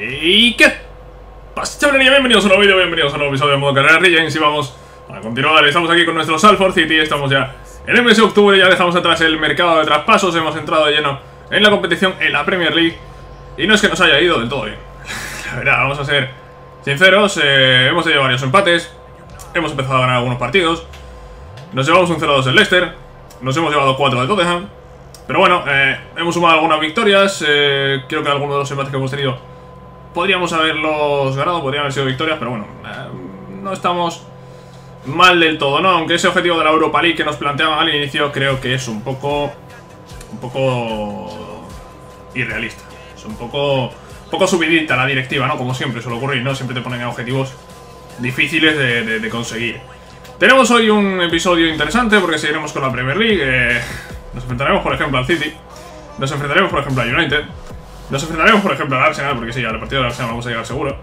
¿Y qué pasa, chavales? Bienvenidos a un nuevo vídeo, bienvenidos a un nuevo episodio de Modo Carrera Regens. Y vamos a continuar, estamos aquí con nuestro Salford City. Estamos ya en el mes de octubre, ya dejamos atrás el mercado de traspasos. Hemos entrado de lleno en la competición, en la Premier League. Y no es que nos haya ido del todo bien. La verdad, vamos a ser sinceros, hemos tenido varios empates. Hemos empezado a ganar algunos partidos. Nos llevamos un 0-2 en Leicester. Nos hemos llevado 4 de Tottenham. Pero bueno, hemos sumado algunas victorias. Creo que algunos de los empates que hemos tenido podríamos haberlos ganado, podrían haber sido victorias, pero bueno, no estamos mal del todo, ¿no? Aunque ese objetivo de la Europa League que nos planteaban al inicio creo que es un poco irrealista. Es un poco subidita la directiva, ¿no? Como siempre suele ocurrir, ¿no? Siempre te ponen objetivos difíciles de conseguir. Tenemos hoy un episodio interesante porque seguiremos con la Premier League. Nos enfrentaremos, por ejemplo, al City. Nos enfrentaremos, por ejemplo, al United. Nos enfrentaremos, por ejemplo, al Arsenal, porque sí, al partido del Arsenal vamos a llegar seguro.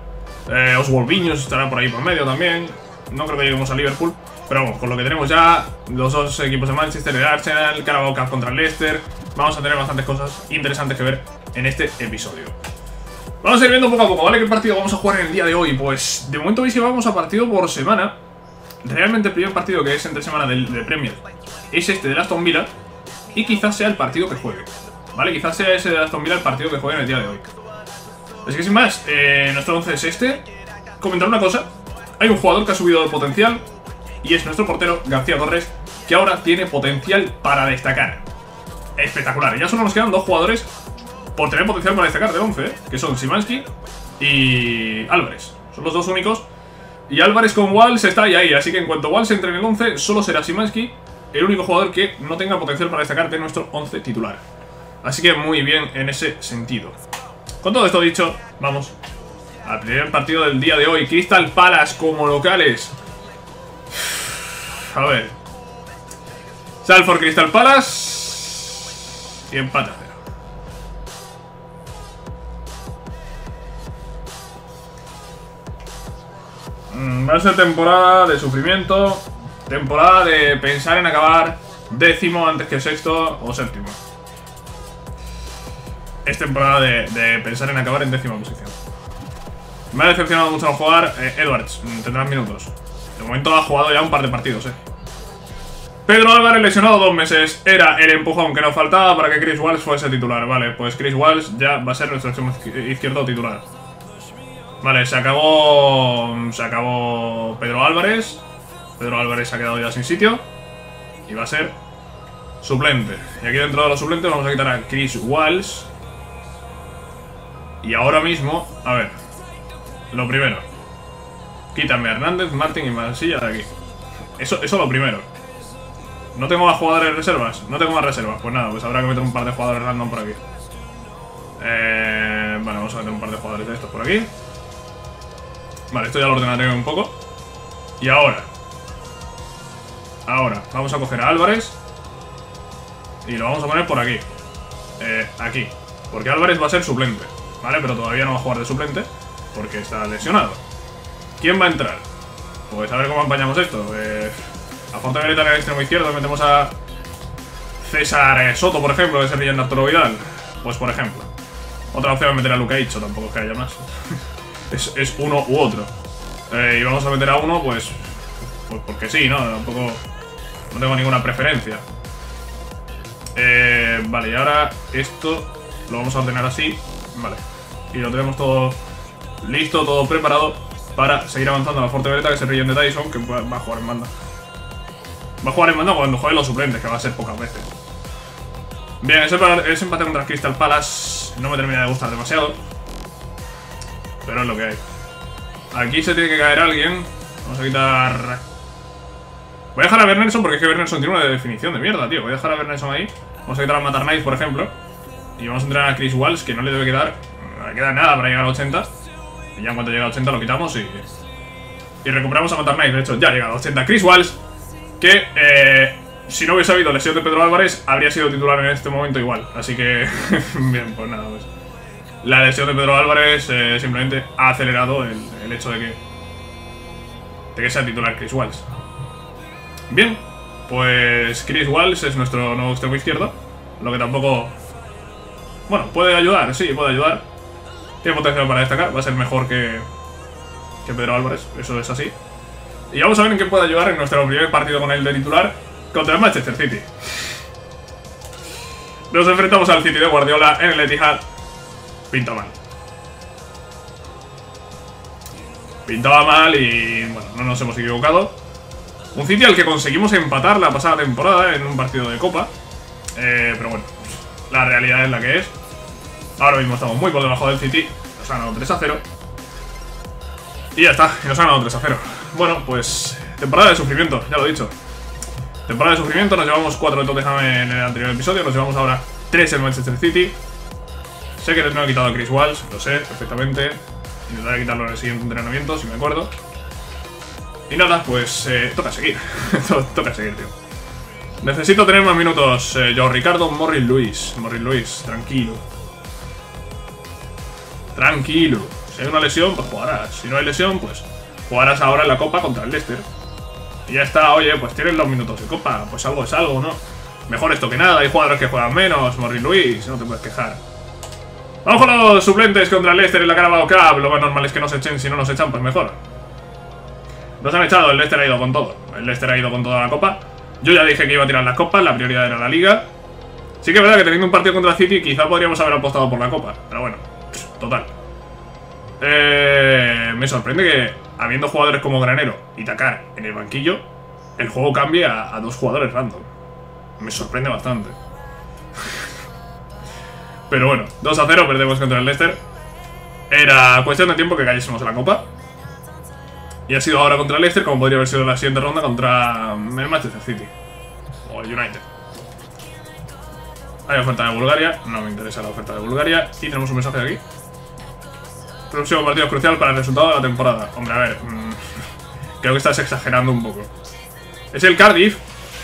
Oswald Vinius estará por ahí por medio también. No creo que lleguemos a Liverpool. Pero vamos, con lo que tenemos ya, los dos equipos de Manchester, el Arsenal, el Carabao Cup contra el Leicester, vamos a tener bastantes cosas interesantes que ver en este episodio. Vamos a ir viendo poco a poco, ¿vale? ¿Qué partido vamos a jugar en el día de hoy? Pues de momento veis que vamos a partido por semana. Realmente el primer partido que es entre semana del Premier es este de Aston Villa. Y quizás sea el partido que juegue, ¿vale? Quizás sea ese de Aston Villa el partido que juegue en el día de hoy. Así que sin más, nuestro once es este. Comentar una cosa: hay un jugador que ha subido el potencial y es nuestro portero, García Torres, que ahora tiene potencial para destacar. Espectacular. Ya solo nos quedan dos jugadores por tener potencial para destacar de once, que son Simansky y Álvarez. Son los dos únicos. Y Álvarez con Walsh está ahí, así que en cuanto Walsh entre en el 11, solo será Simansky el único jugador que no tenga potencial para destacar de nuestro 11 titular. Así que muy bien en ese sentido. Con todo esto dicho, vamos al primer partido del día de hoy. Crystal Palace como locales. A ver. Salford Crystal Palace. Y empate a cero. Va a ser temporada de sufrimiento, temporada de pensar en acabar décimo antes que sexto o séptimo. Es temporada de pensar en acabar en décima posición. Me ha decepcionado mucho jugar Edwards, tendrás minutos. De momento ha jugado ya un par de partidos, Pedro Álvarez lesionado 2 meses. Era el empujón que nos faltaba para que Chris Walsh fuese titular. Vale, pues Chris Walsh ya va a ser nuestro extremo izquierdo titular. Vale, se acabó Pedro Álvarez. Pedro Álvarez se ha quedado ya sin sitio y va a ser suplente. Y aquí dentro de los suplentes vamos a quitar a Chris Walsh. Y ahora mismo, a ver, lo primero, quítame a Hernández, Martin y Mancilla de aquí. Eso lo primero. No tengo más jugadores reservas. No tengo más reservas, pues nada, pues habrá que meter un par de jugadores random por aquí. Vale, vamos a meter un par de jugadores de estos por aquí. Vale, esto ya lo ordenaré un poco. Y ahora vamos a coger a Álvarez y lo vamos a poner por aquí. Aquí, porque Álvarez va a ser suplente, ¿vale? Pero todavía no va a jugar de suplente porque está lesionado. ¿Quién va a entrar? Pues a ver cómo apañamos esto. A falta de en el extremo izquierdo metemos a César Soto, por ejemplo, que es el de Arturo Vidal. Pues por ejemplo. Otra opción es meter a Luca Itxo, tampoco es que haya más. Es uno u otro. Y vamos a meter a uno, pues porque sí, ¿no? Tampoco. No tengo ninguna preferencia. Vale, y ahora esto lo vamos a ordenar así. Vale. Y lo tenemos todo listo, todo preparado para seguir avanzando a la Forteveneta, que se ríen de Tyson, que va a jugar en banda. Va a jugar en banda cuando jueguen los suplentes, que va a ser pocas veces. Bien, ese empate contra Crystal Palace no me termina de gustar demasiado, pero es lo que hay. Aquí se tiene que caer alguien. Vamos a quitar... Voy a dejar a Bernerson porque es que Bernerson tiene una definición de mierda, tío. Voy a dejar a Bernerson ahí. Vamos a quitar a Mata Arnaiz, por ejemplo. Y vamos a entrar a Chris Walsh, que no le debe quedar... No le queda nada para llegar a 80. Y ya en cuanto llega a 80 lo quitamos y recuperamos a Mata Arnaiz. De hecho, ya ha llegado a 80 Chris Walsh, que... si no hubiese habido lesión de Pedro Álvarez, habría sido titular en este momento igual. Así que... bien, pues nada, pues. La lesión de Pedro Álvarez simplemente ha acelerado el hecho de que sea titular Chris Walsh. Bien, pues Chris Walsh es nuestro nuevo extremo izquierdo. Lo que tampoco... Bueno, puede ayudar, sí, puede ayudar. Tiene potencial para destacar, va a ser mejor que Pedro Álvarez, eso es así. Y vamos a ver en qué puede ayudar en nuestro primer partido con él de titular contra el Manchester City. Nos enfrentamos al City de Guardiola en el Etihad. Pinta mal. Pintaba mal y bueno, no nos hemos equivocado. Un City al que conseguimos empatar la pasada temporada en un partido de Copa. Pero bueno, la realidad es la que es. Ahora mismo estamos muy por debajo del City. Nos han ganado 3-0. Y ya está, nos han ganado 3-0. Bueno, pues temporada de sufrimiento, ya lo he dicho. Temporada de sufrimiento, nos llevamos 4 de Tottenham en el anterior episodio. Nos llevamos ahora 3 en Manchester City. Sé que no he quitado a Chris Walsh, lo sé perfectamente. Intentaré quitarlo en el siguiente entrenamiento, si me acuerdo. Y nada, pues toca seguir. Toca seguir, tío. Necesito tener más minutos. Yo, Ricardo, Morris Luis. Morris Luis, tranquilo. Tranquilo. Si hay una lesión, pues jugarás. Si no hay lesión, pues jugarás ahora en la Copa contra el Leicester. Y ya está, oye, pues tienes los minutos de Copa. Pues algo es algo, ¿no? Mejor esto que nada. Hay jugadores que juegan menos. Morris Luis, no te puedes quejar. Vamos con los suplentes contra el Leicester en la Carabao Cup. Lo más normal es que nos echen. Si no nos echan, pues mejor. Nos han echado, el Leicester ha ido con todo. El Leicester ha ido con toda la Copa. Yo ya dije que iba a tirar las copas, la prioridad era la Liga. Sí que es verdad que teniendo un partido contra City quizá podríamos haber apostado por la Copa, pero bueno, total. Me sorprende que habiendo jugadores como Granero y Takar en el banquillo, el juego cambie a dos jugadores random. Me sorprende bastante. Pero bueno, 2-0, perdemos contra el Leicester. Era cuestión de tiempo que cayésemos a la Copa. Y ha sido ahora contra el Leicester, como podría haber sido la siguiente ronda contra el Manchester City o el United. Hay oferta de Bulgaria, no me interesa la oferta de Bulgaria. Y tenemos un mensaje de aquí. Próximo partido crucial para el resultado de la temporada. Hombre, a ver, creo que estás exagerando un poco. Es el Cardiff.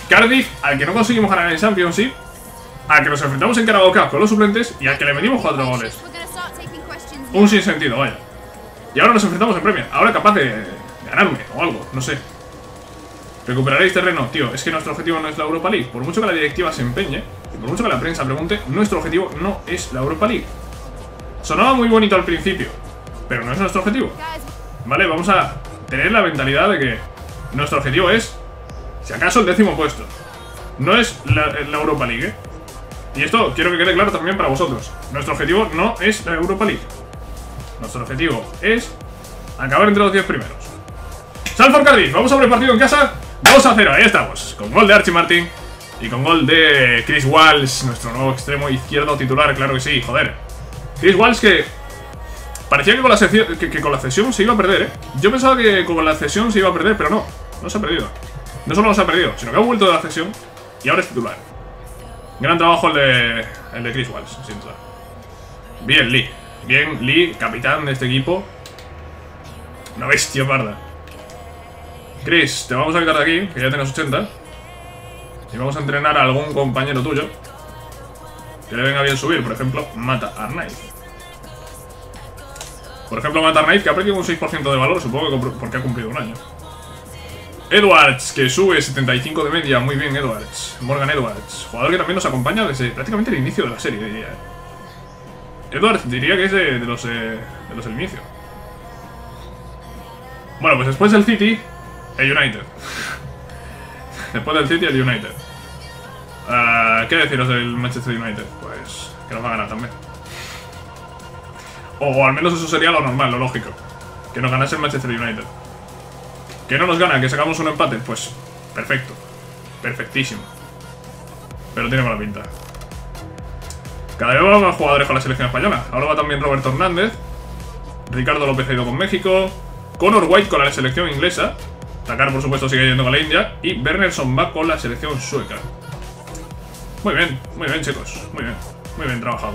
Cardiff al que no conseguimos ganar en Championship, al que nos enfrentamos en Carabao Cup con los suplentes y al que le metimos 4 goles. Un sinsentido, vaya. Y ahora nos enfrentamos en Premier. Ahora capaz de ganarme o algo, no sé. Recuperaréis terreno, tío. Es que nuestro objetivo no es la Europa League. Por mucho que la directiva se empeñe y por mucho que la prensa pregunte, nuestro objetivo no es la Europa League. Sonaba muy bonito al principio, pero no es nuestro objetivo. Vale, vamos a tener la mentalidad de que nuestro objetivo es, si acaso, el 10º puesto. No es la Europa League, ¿eh? Y esto quiero que quede claro también para vosotros. Nuestro objetivo no es la Europa League. Nuestro objetivo es acabar entre los 10 primeros. Salford Cardiff, vamos a por el partido en casa. 2-0, ahí estamos, con gol de Archie Martin y con gol de Chris Walsh, nuestro nuevo extremo izquierdo titular, claro que sí, joder. Chris Walsh que parecía que con la cesión, que con la cesión se iba a perder, ¿eh? Yo pensaba que con la cesión se iba a perder, pero no, no se ha perdido. No solo no se ha perdido, sino que ha vuelto de la cesión y ahora es titular. Gran trabajo el de Chris Walsh, sin duda. Bien Lee, capitán de este equipo. Una bestia parda. Chris, te vamos a quitar de aquí, que ya tienes 80. Y vamos a entrenar a algún compañero tuyo que le venga bien subir, por ejemplo, Mata Arnaiz. Por ejemplo, Mata Arnaiz, que ha perdido un 6% de valor, supongo que porque ha cumplido un año. Edwards, que sube 75 de media, muy bien Edwards. Morgan Edwards, jugador que también nos acompaña desde prácticamente el inicio de la serie, diría. Edwards diría que es de los del inicio. Bueno, pues después del City... el United. Después del City, el United. ¿Qué deciros del Manchester United? Pues que nos va a ganar también. O al menos eso sería lo normal, lo lógico. Que nos ganase el Manchester United. Que no nos gana, que sacamos un empate. Pues perfecto. Perfectísimo. Pero tiene mala pinta. Cada vez van más jugadores con la selección española. Ahora va también Roberto Hernández. Ricardo López ha ido con México. Conor White con la selección inglesa. Takar, por supuesto, sigue yendo con la India. Y Bernerson va con la selección sueca. Muy bien, chicos. Muy bien trabajado.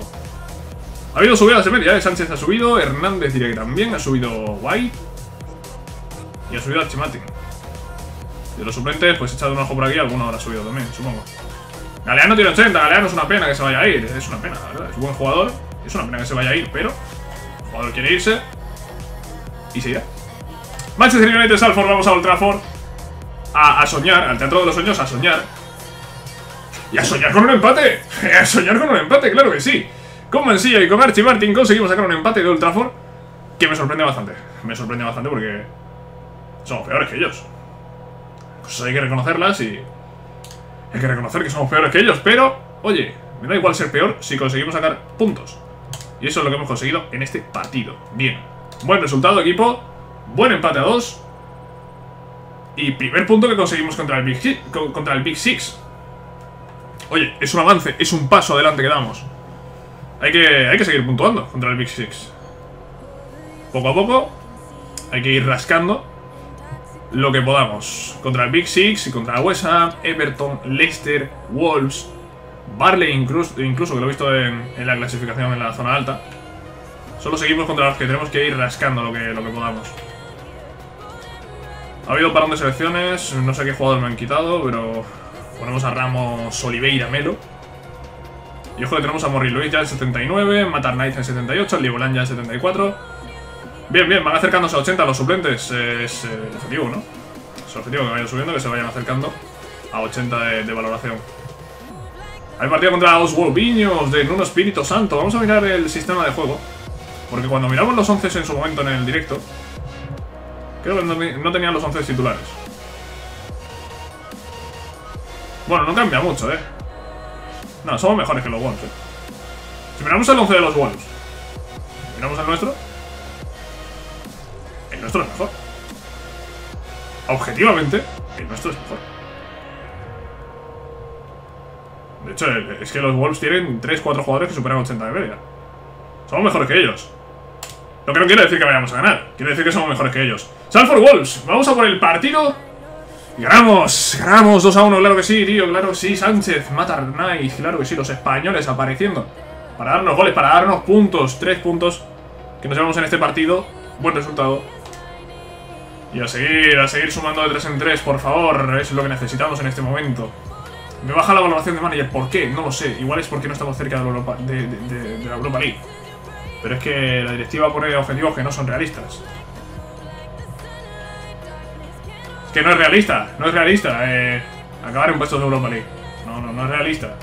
Ha habido subidas de media, ¿eh? Sánchez ha subido, Hernández diré que también, ha subido White y ha subido Archie Martin. De los suplentes, pues echado un ojo por aquí, alguno habrá subido también, supongo. Galeano tiene 80, Galeano es una pena que se vaya a ir. Es una pena, la verdad, es un buen jugador. Es una pena que se vaya a ir, pero el jugador quiere irse y se irá. Manchester United, Salford, vamos a Old Trafford a soñar, al Teatro de los Sueños, a soñar. Y a soñar con un empate, claro que sí. Con Mancilla y con Archie Martin conseguimos sacar un empate de Old Trafford, que me sorprende bastante. Me sorprende bastante porque somos peores que ellos. Pues hay que reconocerlas y hay que reconocer que somos peores que ellos. Pero, oye, me da igual ser peor si conseguimos sacar puntos. Y eso es lo que hemos conseguido en este partido. Bien, buen resultado, equipo. Buen empate a 2. Y primer punto que conseguimos contra el Big Six. Oye, es un avance, es un paso adelante que damos. Hay que seguir puntuando contra el Big Six. Poco a poco hay que ir rascando lo que podamos contra el Big Six y contra West Ham, Everton, Leicester, Wolves, Barley incluso, que lo he visto en la clasificación en la zona alta. Solo seguimos contra los que tenemos que ir rascando lo que podamos. Ha habido parón de selecciones, no sé qué jugador me han quitado, pero ponemos a Ramos, Oliveira, Melo. Y ojo que tenemos a Mori Luis ya en 79, Mata Arnaiz en 78, el Libolán ya en 74. Bien, bien, van acercándose a 80 los suplentes. Es el objetivo, ¿no? Es el objetivo, que vayan subiendo, que se vayan acercando a 80 de valoración. Hay partido contra Oswald Vinius de Nuno Espíritu Santo. Vamos a mirar el sistema de juego, porque cuando miramos los 11 en su momento en el directo, creo que no tenían los 11 titulares. Bueno, no cambia mucho, ¿eh? No, somos mejores que los Wolves, ¿eh? Si miramos el 11 de los Wolves, miramos el nuestro es mejor. Objetivamente, el nuestro es mejor. De hecho, es que los Wolves tienen 3-4 jugadores que superan 80 de media. Somos mejores que ellos. Lo que no quiero decir que vayamos a ganar, quiero decir que somos mejores que ellos. Salford Wolves, vamos a por el partido. Ganamos, ganamos 2-1, claro que sí, tío, claro que sí. Sánchez, Mata Arnaiz, claro que sí, los españoles apareciendo para darnos goles, para darnos puntos. 3 puntos que nos llevamos en este partido. Buen resultado. Y a seguir sumando de 3 en 3, por favor. Es lo que necesitamos en este momento. Me baja la valoración de manager, ¿por qué? No lo sé, igual es porque no estamos cerca de la Europa League. Pero es que la directiva pone objetivos que no son realistas. Es que no es realista, no es realista acabar en puestos de Europa League. No es realista.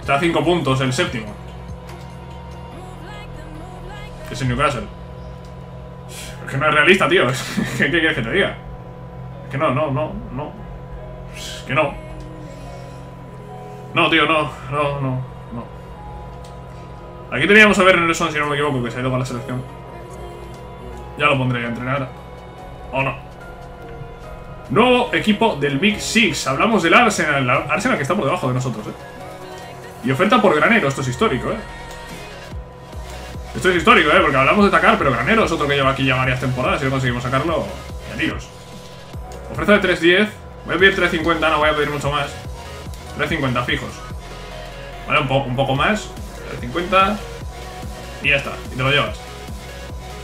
Está a 5 puntos el séptimo, que es el Newcastle. Es que no es realista, tío. ¿Qué quieres que te diga? Es que no. Es que no. No, tío, no. Aquí teníamos a Bernerson, si no me equivoco, que se ha ido para la selección. Ya lo pondré a entrenar. ¿O no? Nuevo equipo del Big Six. Hablamos del Arsenal. La Arsenal que está por debajo de nosotros, ¿eh? Y oferta por Granero. Esto es histórico, ¿eh? Esto es histórico, ¿eh? Porque hablamos de Takar, pero Granero es otro que lleva aquí ya varias temporadas. Si no conseguimos sacarlo, ya tiros. Oferta de 3.10. Voy a pedir 3.50, no voy a pedir mucho más. 3.50 fijos. Vale, un poco más. 3.50. Y ya está, y te lo llevas.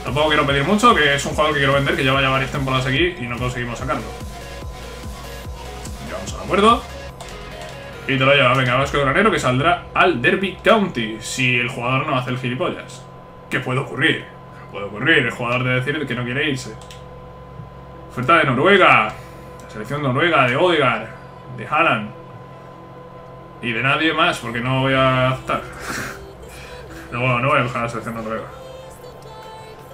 Tampoco quiero pedir mucho, que es un jugador que quiero vender, que lleva ya varias temporadas aquí y no conseguimos sacarlo. Llegamos al acuerdo. Y te lo llevas. Venga, Vasco Granero, que saldrá al Derby County. Si el jugador no hace el gilipollas. ¿Qué puede ocurrir? ¿Qué puede ocurrir? El jugador de decir que no quiere irse. Oferta de Noruega. La selección noruega de Odegaard, de Haaland y de nadie más, porque no voy a aceptar. No voy a buscar la selección noruega.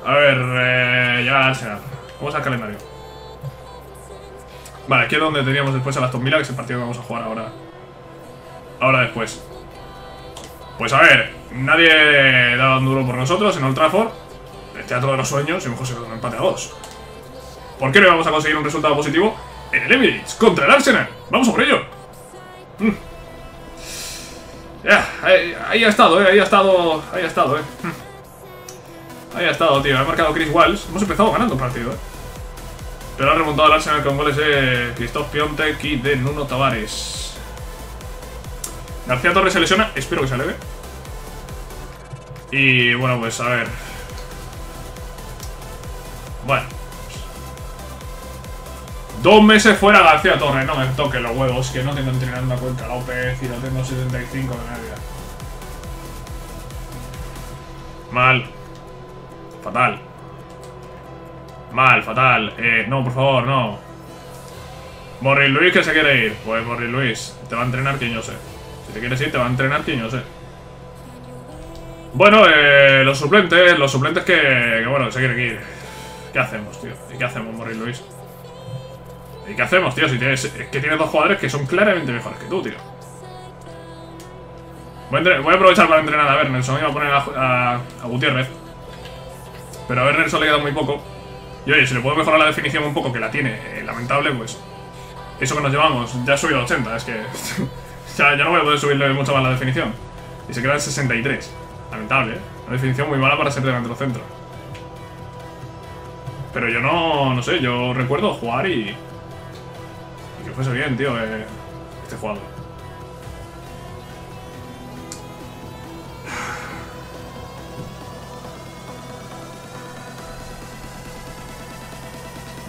A ver, ya Arsenal. Vamos al calendario. Vale, aquí es donde teníamos después a la Aston Villa, que es el partido que vamos a jugar ahora. Ahora después. Pues a ver, nadie daba un duro por nosotros en Old Trafford. El teatro de los sueños, y mejor se quedó un empate a 2. ¿Por qué no vamos a conseguir un resultado positivo en el Emirates contra el Arsenal? ¡Vamos a por ello! Ya, ahí ha estado, ahí ha estado. Ahí ha estado, tío, ha marcado Chris Walsh. Hemos empezado ganando el partido, pero ha remontado el Arsenal con goles de Krzysztof Piątek y de Nuno Tavares. García Torres se lesiona, espero que se aleve. Y bueno, pues a ver. Bueno, 2 meses fuera García Torres, no me toque los huevos, que no tengo entrenando a cuenta López y no tengo 75 de media. Mal. Fatal. Mal, fatal. No, por favor, no. Morris Luis, que se quiere ir. Pues Morris Luis, te va a entrenar quien yo sé. Si te quieres ir, te va a entrenar quien yo sé. Bueno, los suplentes que bueno, se quieren ir. ¿Qué hacemos, tío? ¿Y qué hacemos, Morris Luis? ¿Y qué hacemos, tío? Si tienes, es que tienes dos jugadores que son claramente mejores que tú, tío. Voy a aprovechar para entrenar a Bernerson. Iba a poner a Gutiérrez, pero a Bernerson le queda muy poco. Y oye, si le puedo mejorar la definición un poco, que la tiene lamentable, pues eso que nos llevamos, ya ha subido a 80. Es que ya no voy a poder subirle mucho más la definición. Y se queda en 63. Lamentable, ¿eh? Una definición muy mala para ser delantero centro. Pero yo no sé, yo recuerdo jugar y que fuese bien, tío, este jugador.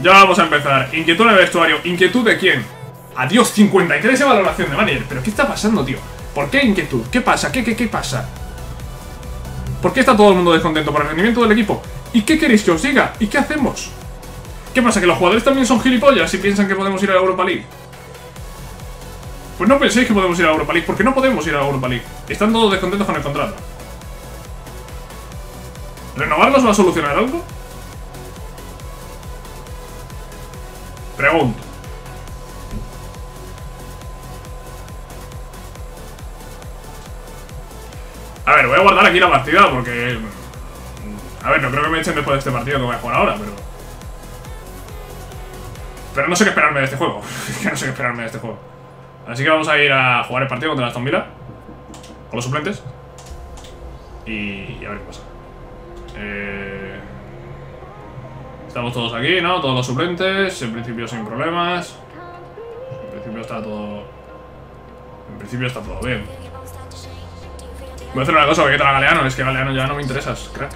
Ya vamos a empezar. Inquietud en el vestuario. ¿Inquietud de quién? Adiós, 53 de valoración de manager. ¿Pero qué está pasando, tío? ¿Por qué inquietud? ¿Qué pasa? ¿Qué pasa? ¿Por qué está todo el mundo descontento por el rendimiento del equipo? ¿Y qué queréis que os diga? ¿Y qué hacemos? ¿Qué pasa? ¿Que los jugadores también son gilipollas y piensan que podemos ir a la Europa League? Pues no penséis que podemos ir a la Europa League, porque no podemos ir a la Europa League. Están todos descontentos con el contrato. ¿Renovarlos va a solucionar algo? Pregunto. A ver, voy a guardar aquí la partida porque... A ver, no creo que me echen después de este partido que voy a jugar ahora, pero... Pero no sé qué esperarme de este juego. No sé qué esperarme de este juego. Así que vamos a ir a jugar el partido contra Aston Villa con los suplentes y a ver qué pasa. Estamos todos aquí, ¿no? Todos los suplentes, en principio sin problemas. En principio está todo bien. Voy a hacer una cosa, voy a quitar a Galeano, es que Galeano ya no me interesas, crack.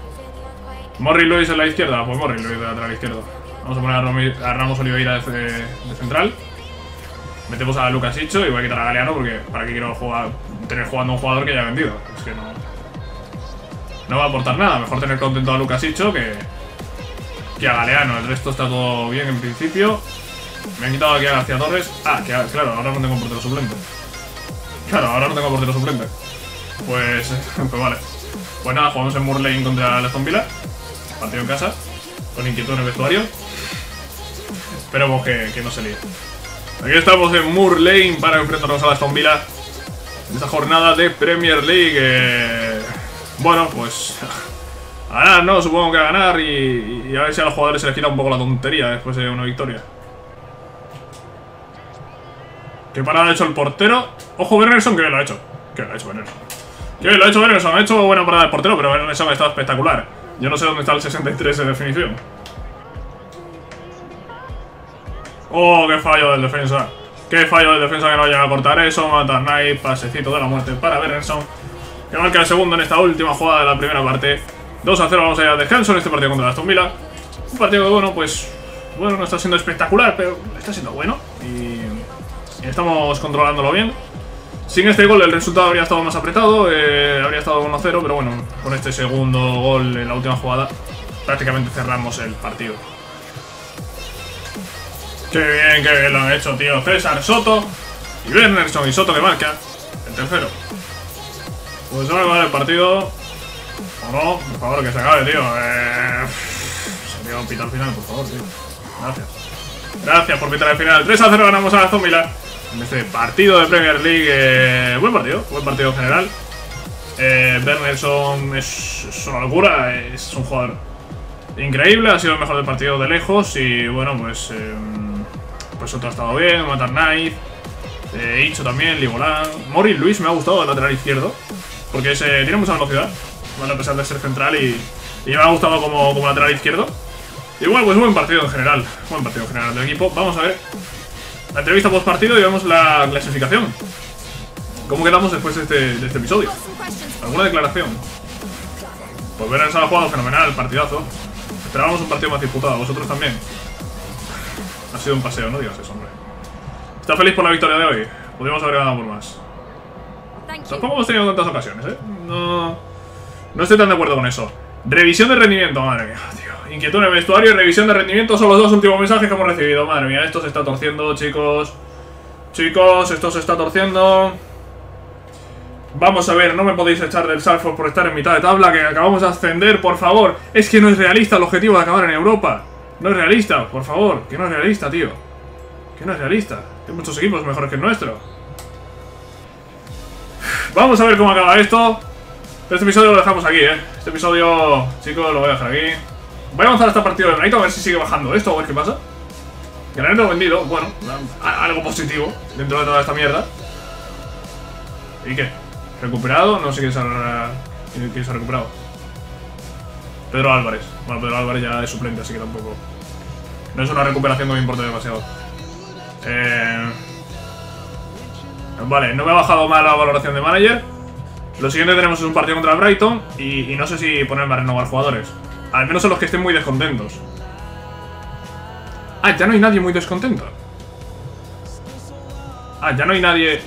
Mori Luis en la izquierda, pues Mori Luis de lateral izquierdo. Vamos a poner a Ramos Oliveira de central. Metemos a Luca Itxo y voy a quitar a Galeano porque para qué quiero jugar, tener jugando a un jugador que ya he vendido. Es que no va a aportar nada, mejor tener contento a Luca Itxo que a Galeano. El resto está todo bien en principio. Me han quitado aquí a García Torres. Ah, que claro, ahora no tengo portero suplente. Claro, ahora no tengo portero suplente. Pues vale. Pues nada, jugamos en Moor Lane contra la Aston Villa. Partido en casa. Con inquietud en el vestuario. Esperemos que no se líe. Aquí estamos en Moor Lane para enfrentarnos a la Aston Villa en esta jornada de Premier League. Bueno, pues... A ganar, ¿no? Supongo que a ganar y a ver si a los jugadores se les quita un poco la tontería después de una victoria. ¿Qué parada ha hecho el portero? Ojo, Bernerson, que bien lo ha hecho. Que bien lo ha hecho Bernerson. Que bien lo ha hecho Bernerson. Ha hecho buena parada el portero, pero Bernerson ha estado espectacular. Yo no sé dónde está el 63 en definición. Oh, qué fallo del defensa. Qué fallo del defensa que no llega a cortar eso. Mata Arnaiz, pasecito de la muerte para Bernerson, que marca el segundo en esta última jugada de la primera parte. 2-0, vamos a ir al descanso en este partido contra Aston Villa. Un partido que, bueno, pues... Bueno, no está siendo espectacular, pero está siendo bueno. Y estamos controlándolo bien. Sin este gol el resultado habría estado más apretado, habría estado 1-0, pero bueno, con este segundo gol en la última jugada prácticamente cerramos el partido. Qué bien lo han hecho, tío. César Soto y Bernerson, y Soto que marca el tercero. Pues ahora va el partido, o no, por favor, que se acabe, tío. Se dio pita al final, por favor, tío. Gracias. Gracias por pitar al final. 3-0 ganamos a Aston Villa en este partido de Premier League. Buen partido en general. Bernerson es una locura, es un jugador increíble, ha sido el mejor del partido de lejos. Y bueno, pues otro ha estado bien, Mata Arnaiz, Itxo también, Ligolán. Morris Luis me ha gustado el lateral izquierdo, porque tiene mucha velocidad, bueno, a pesar de ser central, y me ha gustado como lateral izquierdo. Y bueno, pues buen partido en general del equipo. Vamos a ver la entrevista post partido y vemos la clasificación. ¿Cómo quedamos después de este episodio? ¿Alguna declaración? Pues Bernerson ha jugado fenomenal, partidazo. Esperábamos un partido más disputado, vosotros también. Ha sido un paseo, no digas eso, hombre. ¿Estás feliz por la victoria de hoy? Podríamos haber ganado por más. Tampoco hemos tenido tantas ocasiones, ¿eh? No estoy tan de acuerdo con eso. Revisión de rendimiento, madre mía, tío. Inquietud en el vestuario y revisión de rendimiento son los dos últimos mensajes que hemos recibido. Madre mía, esto se está torciendo, chicos. Chicos, esto se está torciendo. Vamos a ver, no me podéis echar del Salford por estar en mitad de tabla, que acabamos de ascender, por favor. Es que no es realista el objetivo de acabar en Europa. No es realista, por favor, que no es realista, tío. Que no es realista. Hay muchos equipos mejores que el nuestro. Vamos a ver cómo acaba esto. Pero este episodio lo dejamos aquí, ¿eh? Este episodio, chicos, lo voy a dejar aquí. Voy a avanzar hasta partido de Granero, a ver si sigue bajando esto, a ver qué pasa. Granero vendido, bueno, algo positivo dentro de toda esta mierda. ¿Y qué? ¿Recuperado? No sé quién se ha recuperado. Pedro Álvarez. Bueno, Pedro Álvarez ya es suplente, así que tampoco... No es una recuperación que me importe demasiado. Vale, no me ha bajado mal la valoración de manager. Lo siguiente que tenemos es un partido contra Brighton y no sé si ponerme a renovar jugadores. Al menos a los que estén muy descontentos. Ah, ya no hay nadie muy descontento. Ah, ya no hay nadie...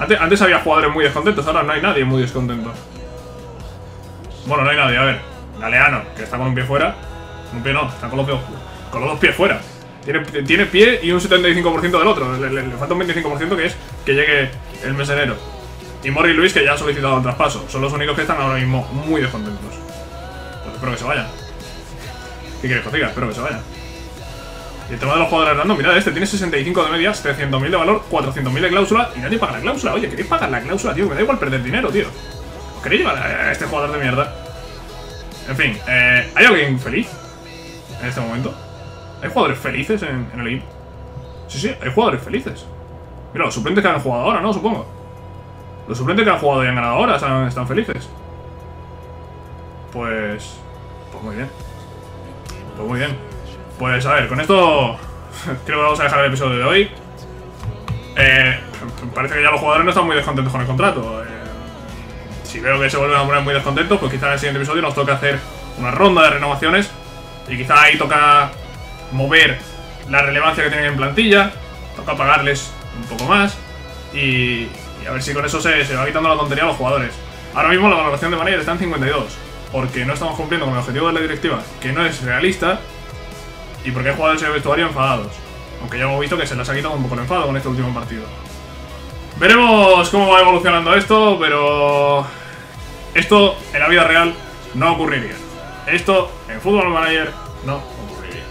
Antes había jugadores muy descontentos, ahora no hay nadie muy descontento. Bueno, no hay nadie, a ver. Galeano, que está con un pie fuera. Un pie no, está con los dos pies fuera. Tiene pie y un 75% del otro. Le falta un 25% que es que llegue el mes de enero. Y Mori Luis, que ya ha solicitado un traspaso. Son los únicos que están ahora mismo muy descontentos. Pues espero que se vayan. ¿Qué quieres, Cotiga? Espero que se vayan. Y el tema de los jugadores random, mirad, este tiene 65 de media, 300.000 de valor, 400.000 de cláusula. Y nadie paga la cláusula, oye, ¿queréis pagar la cláusula, tío? Me da igual perder dinero, tío. ¿Os queréis llevar a este jugador de mierda? En fin, ¿hay alguien feliz en este momento? ¿Hay jugadores felices en el equipo? Sí, sí, hay jugadores felices. Mira, los suplentes que han jugado ahora, ¿no? Supongo. Los suplentes que han jugado y han ganado ahora están felices. Pues muy bien. Pues muy bien. Pues a ver, con esto creo que vamos a dejar el episodio de hoy. Parece que ya los jugadores no están muy descontentos con el contrato. Si veo que se vuelven a poner muy descontentos, pues quizá en el siguiente episodio nos toca hacer una ronda de renovaciones. Y quizá ahí toca mover la relevancia que tienen en plantilla. Toca pagarles un poco más. Y a ver si con eso se va quitando la tontería a los jugadores. Ahora mismo la valoración de manager está en 52. Porque no estamos cumpliendo con el objetivo de la directiva, que no es realista. Y porque he jugado el vestuario enfadados. Aunque ya hemos visto que se les ha quitado un poco el enfado con este último partido. Veremos cómo va evolucionando esto, pero... Esto en la vida real no ocurriría. Esto en Football Manager no ocurriría.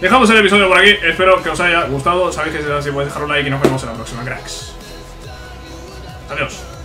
Dejamos el episodio por aquí. Espero que os haya gustado. Sabéis que si podéis dejar un like y nos vemos en la próxima, cracks. Adiós.